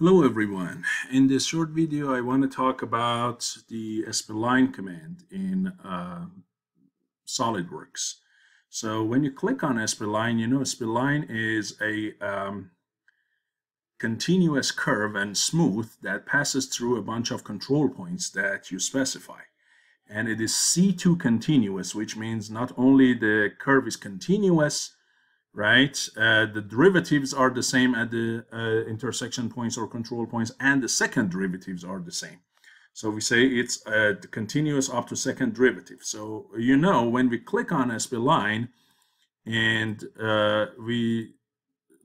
Hello everyone. In this short video I want to talk about the spline command in SolidWorks. So when you click on spline, you know spline is a continuous curve and smooth that passes through a bunch of control points that you specify. And it is C2 continuous, which means not only the curve is continuous, right? The derivatives are the same at the intersection points or control points, and the second derivatives are the same. So we say it's the continuous up to second derivative. So you know when we click on spline and we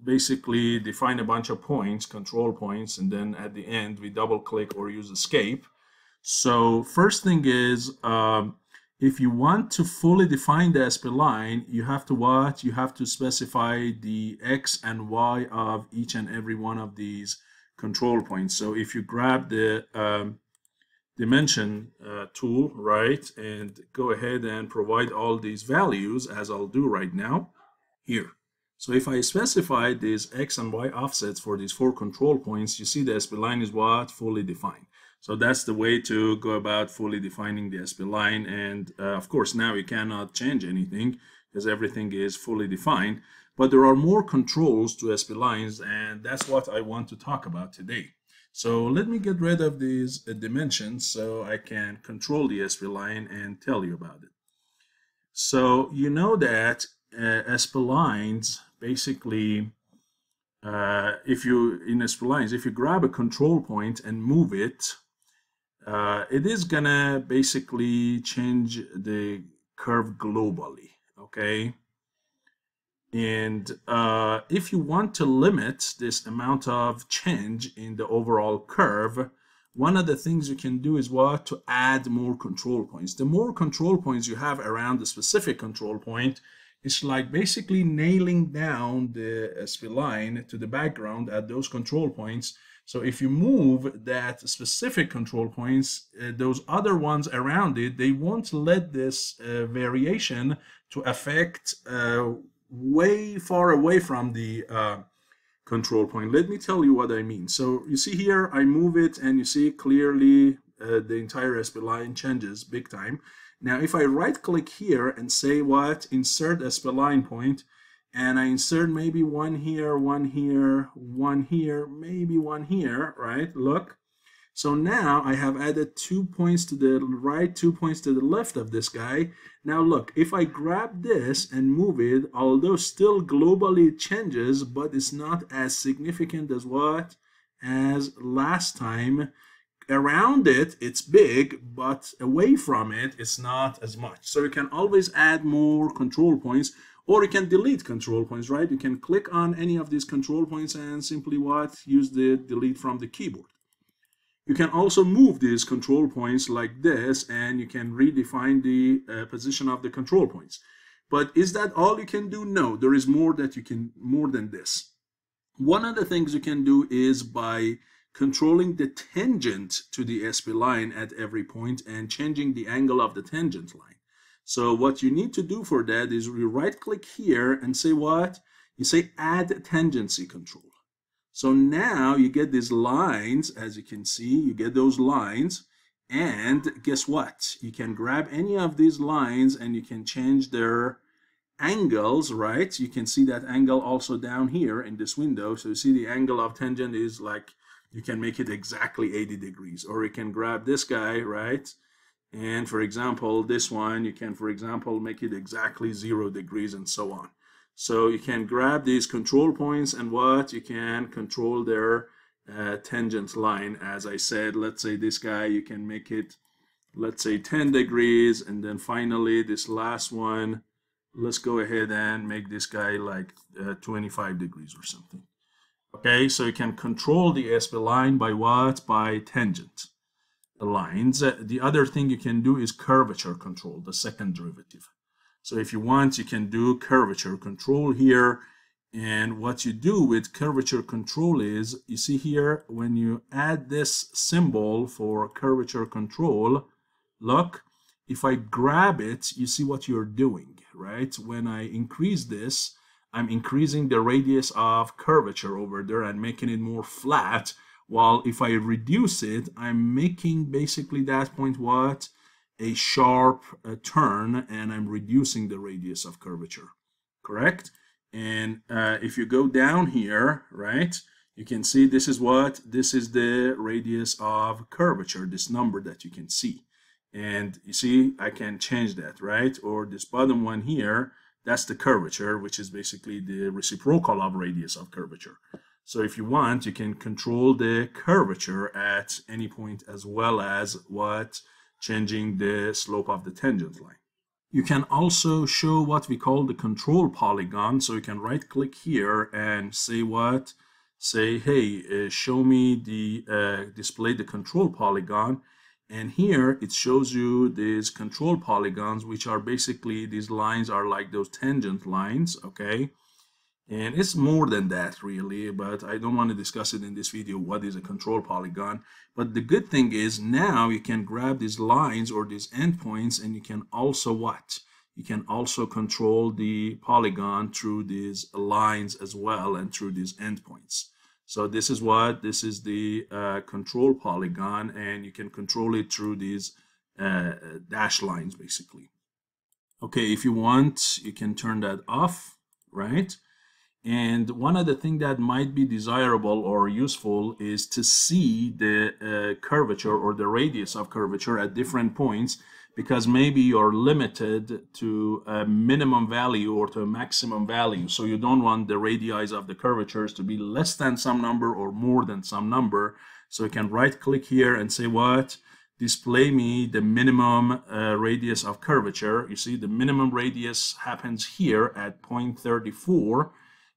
basically define a bunch of points, control points, and then at the end we double click or use escape. So first thing is, if you want to fully define the spline, you have to what? You have to specify the X and Y of each and every one of these control points. So if you grab the dimension tool, right, and go ahead and provide all these values as I'll do right now here. So if I specify these X and Y offsets for these four control points, you see the spline is what? Fully defined. So that's the way to go about fully defining the spline. And of course, now you cannot change anything because everything is fully defined. But there are more controls to splines, and that's what I want to talk about today. So let me get rid of these dimensions so I can control the spline and tell you about it. So you know that splines basically, if you grab a control point and move it, it is gonna basically change the curve globally, okay? And if you want to limit this amount of change in the overall curve, one of the things you can do is what? To add more control points. The more control points you have around a specific control point, it's like basically nailing down the spline to the background at those control points. So if you move that specific control points, those other ones around it, they won't let this variation to affect way far away from the control point. Let me tell you what I mean. So you see here, I move it and you see clearly the entire spline changes big time. Now, if I right-click here and say what? Insert a spline point, and I insert maybe one here, one here, one here, maybe one here, right? Look. So now I have added 2 points to the right, 2 points to the left of this guy. Now look, if I grab this and move it, although still globally it changes, but it's not as significant as what? As last time. Around it, it's big, but away from it, it's not as much. So you can always add more control points, or you can delete control points, right? You can click on any of these control points and simply what? Use the delete from the keyboard. You can also move these control points like this, and you can redefine the position of the control points. But is that all you can do? No, there is more that you can, more than this. One of the things you can do is by controlling the tangent to the spline at every point and changing the angle of the tangent line. So what you need to do for that is you right click here and say what? You say add tangency control. So now you get these lines, as you can see, you get those lines, and guess what? You can grab any of these lines and you can change their angles, right? You can see that angle also down here in this window. So you see the angle of tangent is like, you can make it exactly 80 degrees, or you can grab this guy, right? And for example, this one, you can, for example, make it exactly 0 degrees and so on. So you can grab these control points and what? You can control their tangent line. As I said, let's say this guy, you can make it, let's say 10 degrees. And then finally, this last one, let's go ahead and make this guy like 25 degrees or something. Okay, so you can control the spline by what? By tangent lines. The other thing you can do is curvature control, the second derivative. So if you want, you can do curvature control here. And what you do with curvature control is, you see here, when you add this symbol for curvature control, look, if I grab it, you see what you're doing, right? When I increase this, I'm increasing the radius of curvature over there and making it more flat, While if I reduce it, I'm making basically that point what? A sharp turn, and I'm reducing the radius of curvature, correct? And if you go down here, right, you can see this is what? This is the radius of curvature, this number that you can see. And you see, I can change that, right? Or this bottom one here, that's the curvature, which is basically the reciprocal of radius of curvature. So if you want, you can control the curvature at any point, as well as what? Changing the slope of the tangent line. You can also show what we call the control polygon. So you can right click here and say what? Say, hey, show me the, display the control polygon. And here it shows you these control polygons, which are basically, these lines are like those tangent lines, okay? And it's more than that really, but I don't want to discuss it in this video, what is a control polygon. But the good thing is now you can grab these lines or these endpoints, and you can also what? You can also control the polygon through these lines as well, and through these endpoints. So this is what? This is the control polygon, and you can control it through these dashed lines basically. Okay, if you want, you can turn that off, right? And one other thing that might be desirable or useful is to see the curvature or the radius of curvature at different points, because maybe you're limited to a minimum value or to a maximum value. So you don't want the radii of the curvatures to be less than some number or more than some number. So you can right click here and say what? Display me the minimum radius of curvature. You see the minimum radius happens here at 0.34.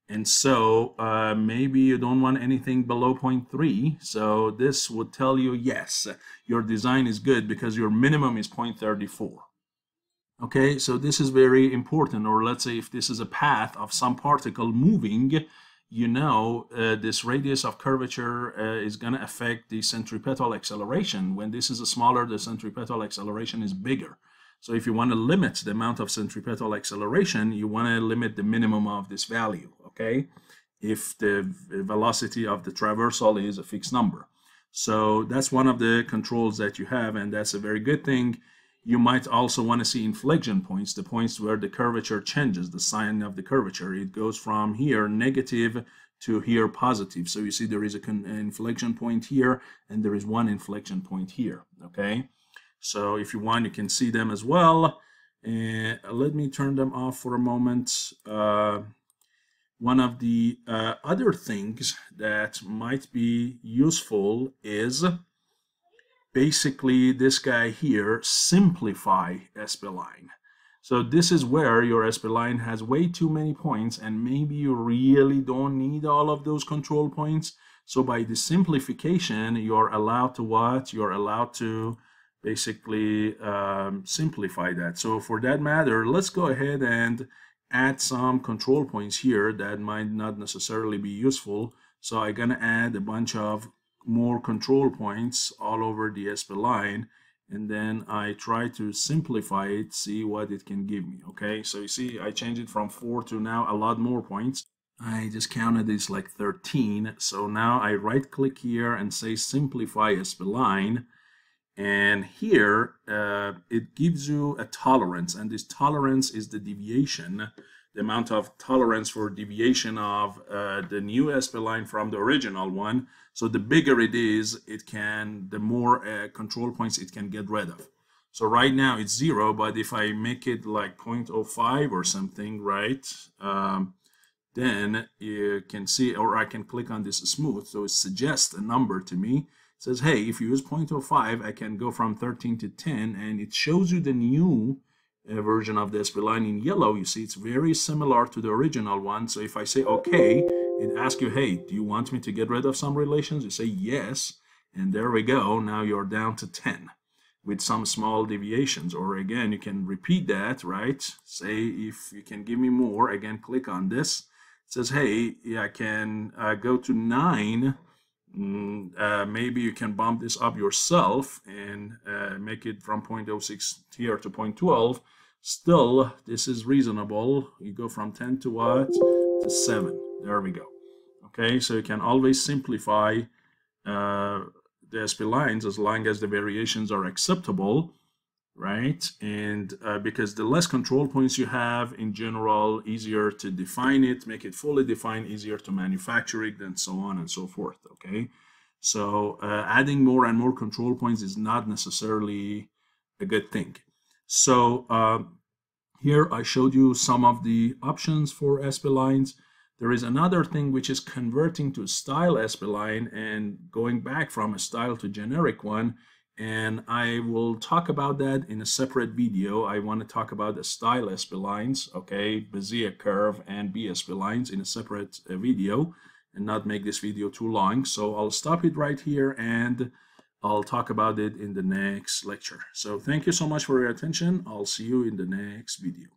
And so maybe you don't want anything below 0.3. So this would tell you, yes, your design is good because your minimum is 0.34. Okay, so this is very important. Or let's say if this is a path of some particle moving, you know, this radius of curvature is going to affect the centripetal acceleration. When this is smaller, the centripetal acceleration is bigger. So if you want to limit the amount of centripetal acceleration, you want to limit the minimum of this value, okay? If the velocity of the traversal is a fixed number. So that's one of the controls that you have, and that's a very good thing. You might also want to see inflection points, the points where the curvature changes, the sign of the curvature. It goes from here negative to here positive. So you see there is an inflection point here, and there is one inflection point here, okay? So if you want, you can see them as well. And let me turn them off for a moment. One of the other things that might be useful is basically this guy here, simplify SPline. So this is where your SPline has way too many points, and maybe you really don't need all of those control points. So by the simplification, you're allowed to what? You're allowed to basically simplify that. So for that matter, let's go ahead and add some control points here that might not necessarily be useful. So I'm gonna add a bunch of more control points all over the SPline, and then I try to simplify it, see what it can give me, okay? So you see, I changed it from 4 to now a lot more points. I just counted it's like 13. So now I right click here and say simplify SPline. And here, it gives you a tolerance, and this tolerance is the deviation, the amount of tolerance for deviation of the new SPline from the original one. So the bigger it is, it can, the more control points it can get rid of. So right now it's 0, but if I make it like 0.05 or something, right, then you can see, or I can click on this smooth, so it suggests a number to me. Says, hey, if you use 0.05, I can go from 13 to 10, and it shows you the new version of the SPline in yellow. You see, it's very similar to the original one. So if I say, okay, it asks you, hey, do you want me to get rid of some relations? You say, yes, and there we go. Now you're down to 10 with some small deviations. Or again, you can repeat that, right? Say, if you can give me more, again, click on this. It says, hey, I can go to 9. Maybe you can bump this up yourself and make it from 0.06 here to 0.12. Still, this is reasonable. You go from 10 to what? To 7. There we go. Okay, so you can always simplify the SP lines as long as the variations are acceptable, right? And because the less control points you have, in general, easier to define it, make it fully defined, easier to manufacture it, and so on and so forth, okay? So adding more and more control points is not necessarily a good thing. So here I showed you some of the options for SP lines. There is another thing which is converting to style SP line and going back from a style to generic one. And I will talk about that in a separate video. I want to talk about the style SP lines, okay, Bezier curve and BSP lines in a separate video, and not make this video too long. So I'll stop it right here and I'll talk about it in the next lecture. So thank you so much for your attention. I'll see you in the next video.